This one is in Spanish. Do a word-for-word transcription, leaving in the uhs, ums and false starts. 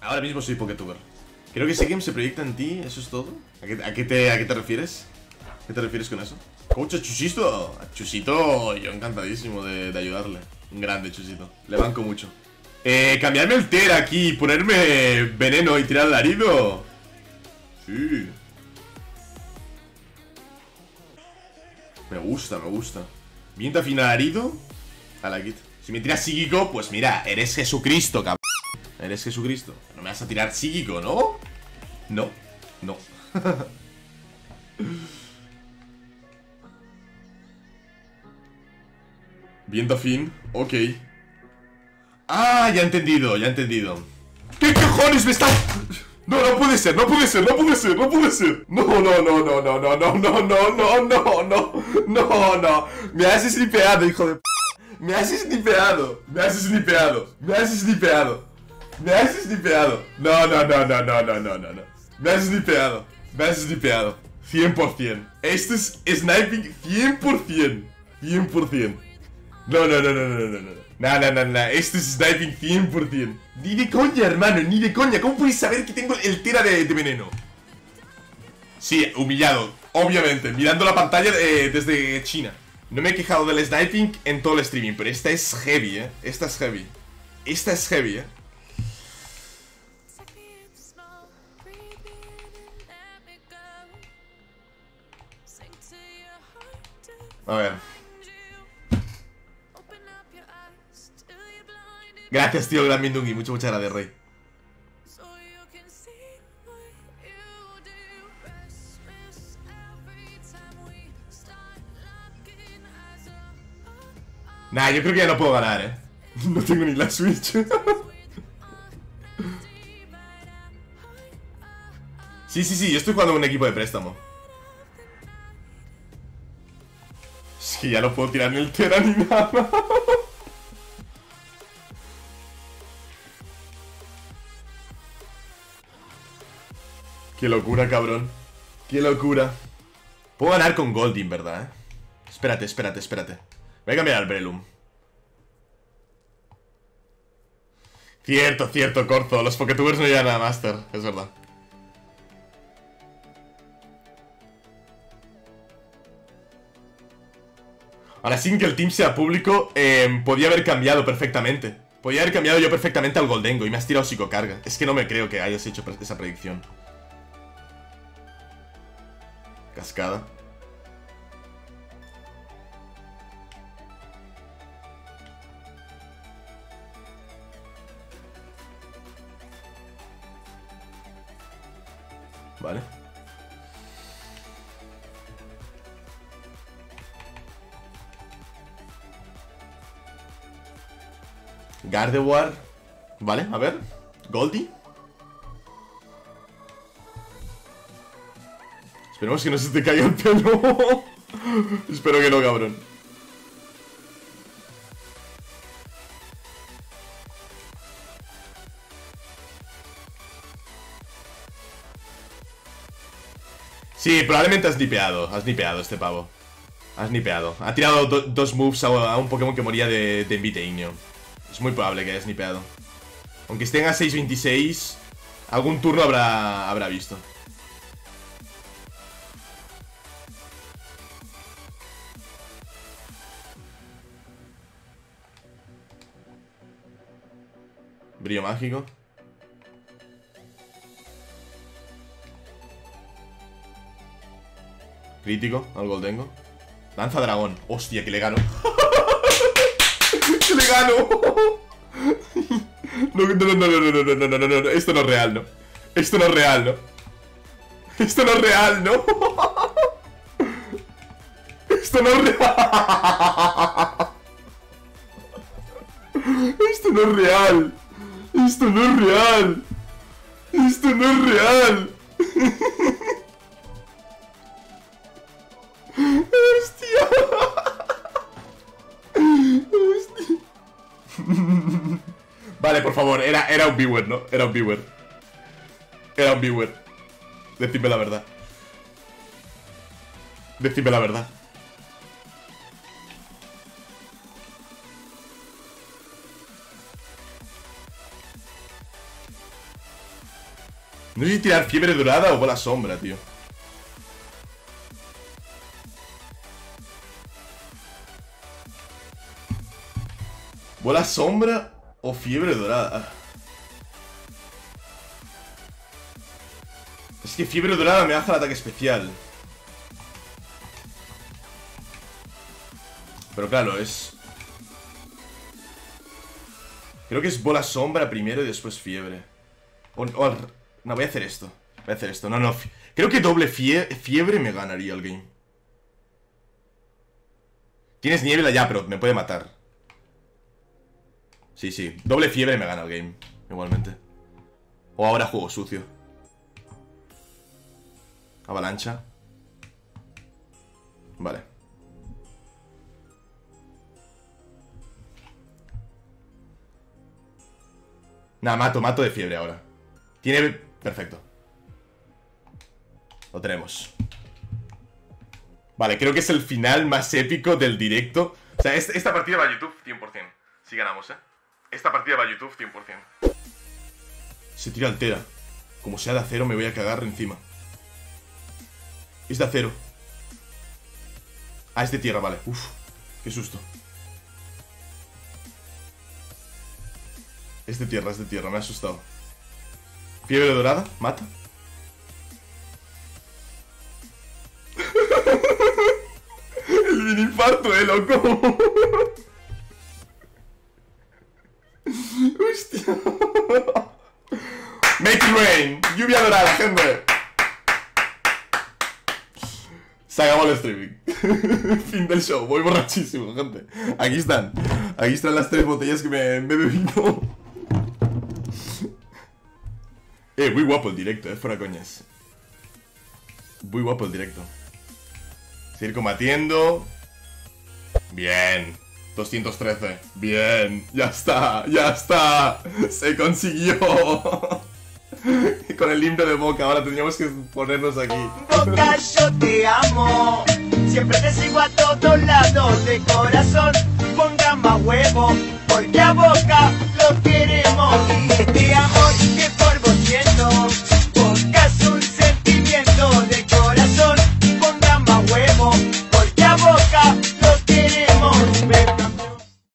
Ahora mismo soy Poketuber. Creo que ese game se proyecta en ti, ¿eso es todo? ¿A qué, a qué, te, a qué te refieres? ¿A qué te refieres con eso? Coach a Chusito. A Chusito, yo encantadísimo de, de ayudarle. Un grande Chusito. Le banco mucho. Eh, cambiarme el Tera aquí, ponerme veneno y tirar alarido. Sí. Me gusta, me gusta. Viento afín alarido. A la kit. Si me tiras psíquico, pues mira, eres Jesucristo, cabrón. Eres Jesucristo. No me vas a tirar psíquico, ¿no? No, no. Viento afín, ok. Ah, ya he entendido, ya he entendido. ¿Qué cojones me está...? No, no puede ser, no puede ser, no puede ser, no puede ser. No, no, no, no, no, no, no, no, no, no, no, no, no, no. Me has snipeado, hijo de p... Me has snipeado, me has snipeado, me has snipeado. Me has snipeado. No, no, no, no, no, no, no, no, no. Me has snipeado, me has snipeado. cien por ciento. Esto es sniping cien por ciento. cien por ciento. No, no, no, no, no, no, no. Nah, nah, nah, nah, esto es sniping cien por ciento. Ni de coña, hermano, ni de coña. ¿Cómo puedes saber que tengo el tera de, de veneno? Sí, humillado, obviamente. Mirando la pantalla eh, desde China. No me he quejado del sniping en todo el streaming, pero esta es heavy, eh. Esta es heavy. Esta es heavy, eh. A ver. Gracias, tío, GranMindungi. Muchas, muchas gracias, Rey. Nah, yo creo que ya no puedo ganar, eh. No tengo ni la Switch. Sí, sí, sí, yo estoy jugando con un equipo de préstamo. Es que ya no puedo tirar ni el Tera ni nada. Qué locura, cabrón. Qué locura. Puedo ganar con Goldin, ¿verdad? Espérate, espérate, espérate. Voy a cambiar al Breloom. Cierto, cierto, Corzo. Los Poketubers no llegan a Master. Es verdad. Ahora, sin que el team sea público, eh, podía haber cambiado perfectamente. Podía haber cambiado yo perfectamente al Goldengo y me has tirado psicocarga. Es que no me creo que hayas hecho esa predicción. Cascada. Vale. Gardevoir. Vale, a ver. Goldie. Esperemos que no se te caiga el pelo. Espero que no, cabrón. Sí, probablemente has nipeado. Has nipeado este pavo. Has nipeado. Ha tirado do dos moves a, a un Pokémon que moría de, de Invite Igneo. Es muy probable que hayas nipeado. Aunque estén a seis veintiséis, algún turno habrá, habrá visto. Brillo mágico. Crítico al Goldengo. Danza dragón. Hostia, que le gano. Que le gano. No, no, no, no, no, no, no, no, no, no. Esto no es real, no. Esto no es real, no. Esto no es real, no. Esto no es real. Esto no es real. ¡Esto no es real! ¡Esto no es real! ¡Hostia! ¡Hostia! Vale, por favor, era, era un viewer, ¿no? Era un viewer. Era un viewer. Decidme la verdad. Decidme la verdad. No sé si tirar fiebre dorada o bola sombra, tío. Bola sombra o fiebre dorada. Es que fiebre dorada me hace el ataque especial. Pero claro, es... Creo que es bola sombra primero y después fiebre. O, o al... No, voy a hacer esto. Voy a hacer esto. No, no. Creo que doble fie... fiebre me ganaría el game. Tienes niebla ya, pero me puede matar. Sí, sí. Doble fiebre me gana el game. Igualmente. O ahora juego sucio. Avalancha. Vale. Nada, mato, mato de fiebre ahora. Tiene... Perfecto. Lo tenemos. Vale, creo que es el final más épico del directo. O sea, es, esta partida va a YouTube cien por cien. Si ganamos, eh. Esta partida va a YouTube cien por cien. Se tira altera. Como sea de acero me voy a cagar encima. Es de acero. Ah, es de tierra, vale. Uf, qué susto. Es de tierra, es de tierra, me ha asustado. Fiebre dorada, mata. El mini infarto, eh, loco. Hostia. Make it rain, lluvia dorada, gente. Se acabó el streaming. Fin del show, voy borrachísimo, gente. Aquí están, aquí están las tres botellas que me, me bebí. Eh, muy guapo el directo, eh, fuera coñas. Muy guapo el directo. Seguir combatiendo. Bien. doscientos trece. Bien. Ya está, ya está. Se consiguió. Con el limpio de Boca, ahora tendríamos que ponernos aquí. Boca, yo te amo. Siempre te sigo a todos lados de corazón. Ponga más huevo, porque a Boca...